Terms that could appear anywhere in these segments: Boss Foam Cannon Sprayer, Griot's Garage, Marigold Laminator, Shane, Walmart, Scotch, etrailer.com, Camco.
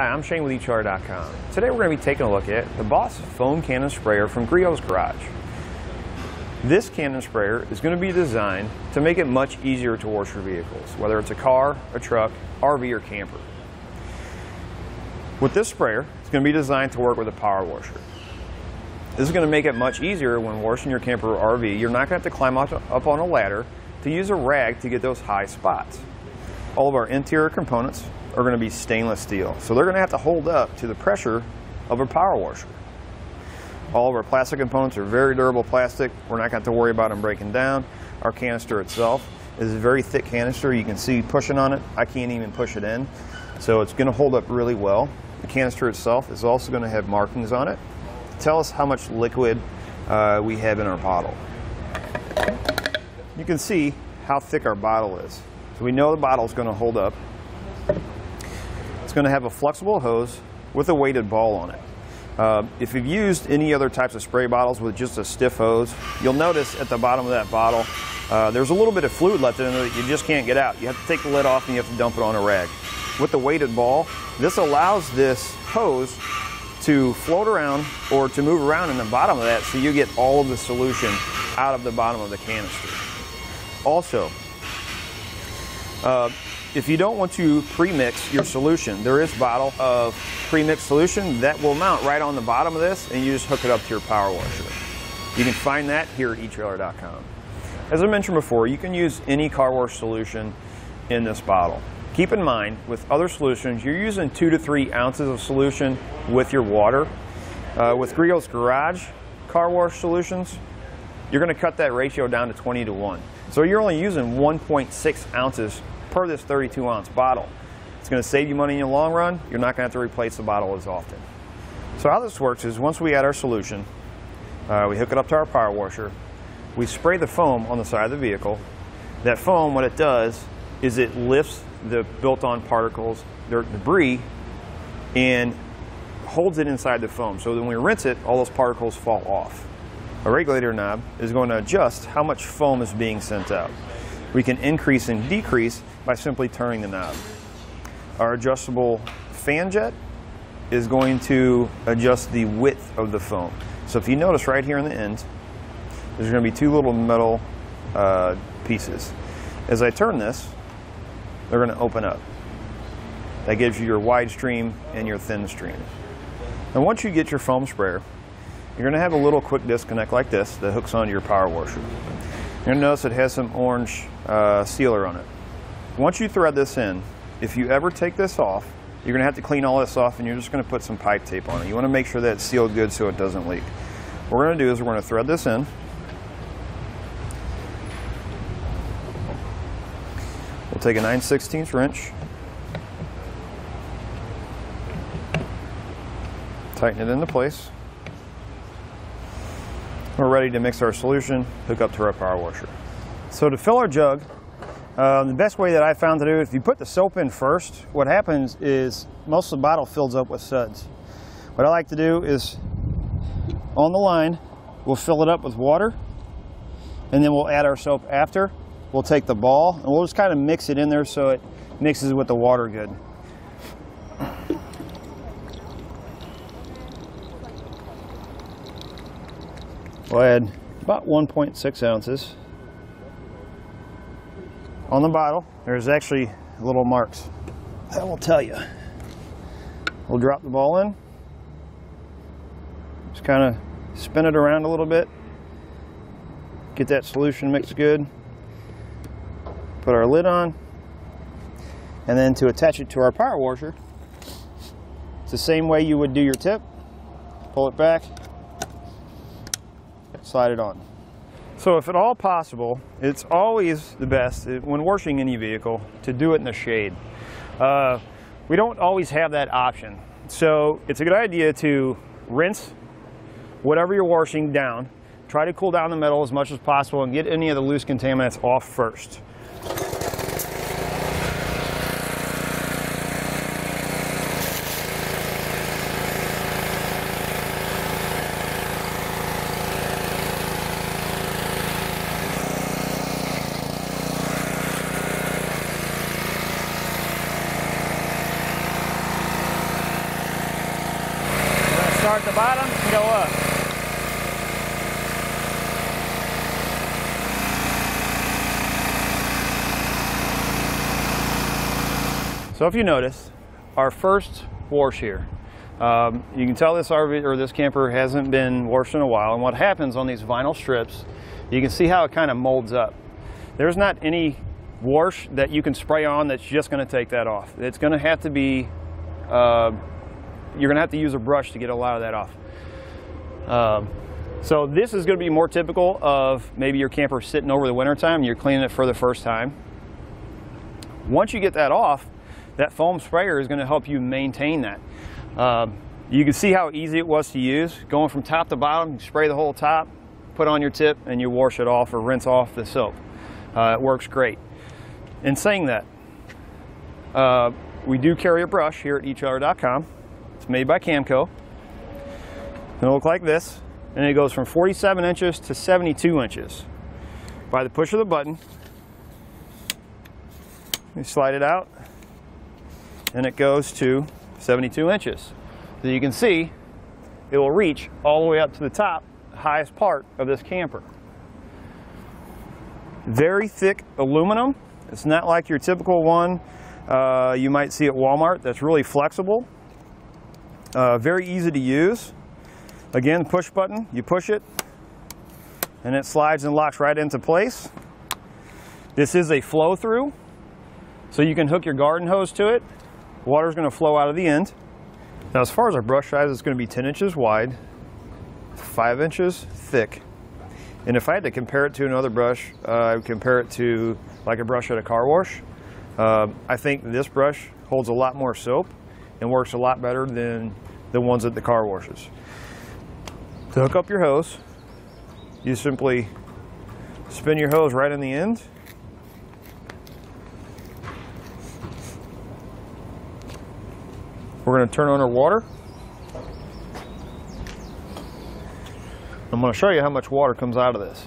Hi, I'm Shane with etrailer.com. Today we're going to be taking a look at the Boss Foam Cannon Sprayer from Griot's Garage. This cannon sprayer is going to be designed to make it much easier to wash your vehicles, whether it's a car, a truck, RV, or camper. With this sprayer, it's going to be designed to work with a power washer. This is going to make it much easier when washing your camper or RV. You're not going to have to climb up on a ladder to use a rag to get those high spots. All of our interior components are going to be stainless steel, so they're going to have to hold up to the pressure of a power washer. All of our plastic components are very durable plastic. We're not going to have to worry about them breaking down. Our canister itself is a very thick canister. You can see pushing on it, I can't even push it in. So it's going to hold up really well. The canister itself is also going to have markings on it. Tell us how much liquid we have in our bottle. You can see how thick our bottle is. So we know the bottle is going to hold up. It's going to have a flexible hose with a weighted ball on it. If you've used any other types of spray bottles with just a stiff hose, you'll notice at the bottom of that bottle, there's a little bit of fluid left in there that you just can't get out. You have to take the lid off and you have to dump it on a rag. With the weighted ball, this allows this hose to float around or to move around in the bottom of that, so you get all of the solution out of the bottom of the canister. Also, if you don't want to pre-mix your solution, there is a bottle of pre-mixed solution that will mount right on the bottom of this, and you just hook it up to your power washer. You can find that here at etrailer.com. As I mentioned before, you can use any car wash solution in this bottle. Keep in mind, with other solutions, you're using 2 to 3 ounces of solution with your water. With Griot's Garage car wash solutions, you're going to cut that ratio down to 20 to 1. So you're only using 1.6 ounces per this 32 ounce bottle. It's going to save you money in the long run. You're not going to have to replace the bottle as often. So how this works is, once we add our solution, we hook it up to our power washer, we spray the foam on the side of the vehicle. That foam, what it does is it lifts the built-on particles, dirt, debris, and holds it inside the foam. So then when we rinse it, all those particles fall off. A regulator knob is going to adjust how much foam is being sent out. We can increase and decrease by simply turning the knob. Our adjustable fan jet is going to adjust the width of the foam. So if you notice right here in the end, there's going to be two little metal pieces. As I turn this, they're going to open up. That gives you your wide stream and your thin stream. And once you get your foam sprayer, you're going to have a little quick disconnect like this that hooks onto your power washer. You're going to notice it has some orange sealer on it. Once you thread this in, if you ever take this off, you're going to have to clean all this off, and you're just going to put some pipe tape on it. You want to make sure that it's sealed good so it doesn't leak. What we're going to do is we're going to thread this in. We'll take a 9/16 wrench, tighten it into place. We're ready to mix our solution, hook up to our power washer. So to fill our jug, the best way that I found to do it, if you put the soap in first, what happens is most of the bottle fills up with suds. What I like to do is, on the line, we'll fill it up with water, and then we'll add our soap after. We'll take the ball and we'll just kind of mix it in there so it mixes with the water good. We'll add about 1.6 ounces. On the bottle, there's actually little marks. I will tell you. We'll drop the ball in. Just kind of spin it around a little bit. Get that solution mixed good. Put our lid on, and then to attach it to our power washer, it's the same way you would do your tip. Pull it back, slide it on. So if at all possible, it's always the best when washing any vehicle to do it in the shade. We don't always have that option, so it's a good idea to rinse whatever you're washing down, try to cool down the metal as much as possible, and get any of the loose contaminants off first. start at the bottom and go up. So if you notice, our first wash here. You can tell this RV or this camper hasn't been washed in a while, and what happens on these vinyl strips, you can see how it kind of molds up. There's not any wash that you can spray on that's just going to take that off. It's going to have to be, you're going to have to use a brush to get a lot of that off. So this is going to be more typical of maybe your camper sitting over the winter time and you're cleaning it for the first time. Once you get that off, that foam sprayer is going to help you maintain that. You can see how easy it was to use. Going from top to bottom, you spray the whole top, put on your tip, and you wash it off or rinse off the soap. It works great. In saying that, we do carry a brush here at etrailer.com. It's made by Camco. It'll look like this, and it goes from 47 inches to 72 inches. By the push of the button, you slide it out, and it goes to 72 inches. So you can see it will reach all the way up to the top, highest part of this camper. Very thick aluminum. It's not like your typical one you might see at Walmart that's really flexible. Very easy to use. Again, push button, you push it and it slides and locks right into place. This is a flow through, so you can hook your garden hose to it. Water's going to flow out of the end. Now, as far as our brush size, it's going to be 10 inches wide, 5 inches thick. And if I had to compare it to another brush, I would compare it to like a brush at a car wash. I think this brush holds a lot more soap and works a lot better than the ones at the car washes. To hook up your hose, you simply spin your hose right in the end. We're going to turn on our water. I'm going to show you how much water comes out of this.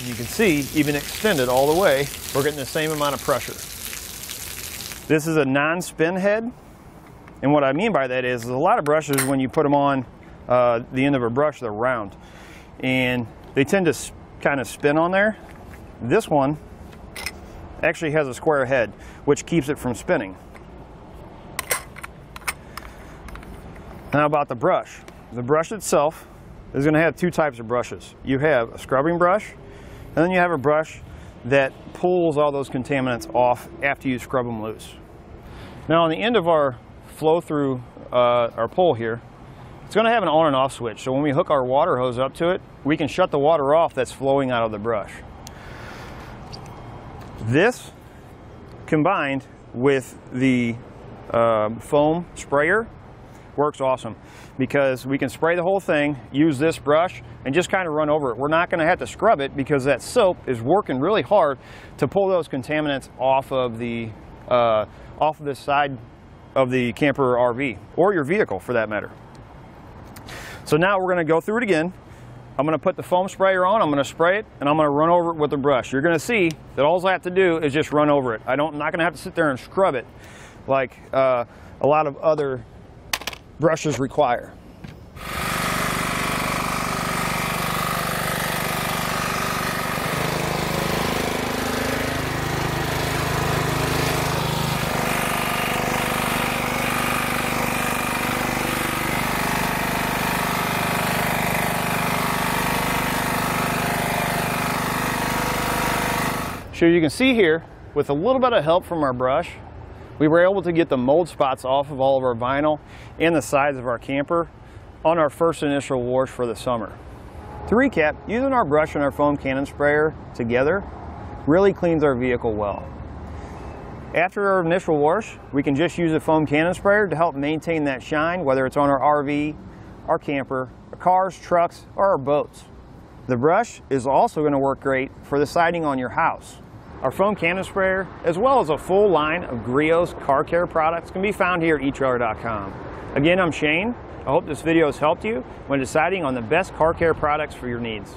And you can see, even extended all the way, we're getting the same amount of pressure. This is a non-spin head. And what I mean by that is a lot of brushes, when you put them on the end of a brush, they're round. And they tend to kind of spin on there. This one actually has a square head, which keeps it from spinning. Now about the brush. The brush itself is going to have two types of brushes. You have a scrubbing brush, and then you have a brush that pulls all those contaminants off after you scrub them loose. Now on the end of our flow through our pole here, it's going to have an on and off switch. So when we hook our water hose up to it, we can shut the water off that's flowing out of the brush. This combined with the foam sprayer works awesome because we can spray the whole thing, use this brush, and just kind of run over it. We're not going to have to scrub it because that soap is working really hard to pull those contaminants off of the side of the camper or RV, or your vehicle for that matter. So now we're going to go through it again. I'm going to put the foam sprayer on, I'm going to spray it, and I'm going to run over it with the brush. You're going to see that all I have to do is just run over it. I'm not going to have to sit there and scrub it like a lot of other brushes require. So you can see here, with a little bit of help from our brush, we were able to get the mold spots off of all of our vinyl and the sides of our camper on our first initial wash for the summer. To recap, using our brush and our foam cannon sprayer together really cleans our vehicle well. After our initial wash, we can just use a foam cannon sprayer to help maintain that shine, whether it's on our RV, our camper, our cars, trucks, or our boats. The brush is also going to work great for the siding on your house. Our foam cannon sprayer, as well as a full line of Griot's car care products, can be found here at etrailer.com. Again, I'm Shane. I hope this video has helped you when deciding on the best car care products for your needs.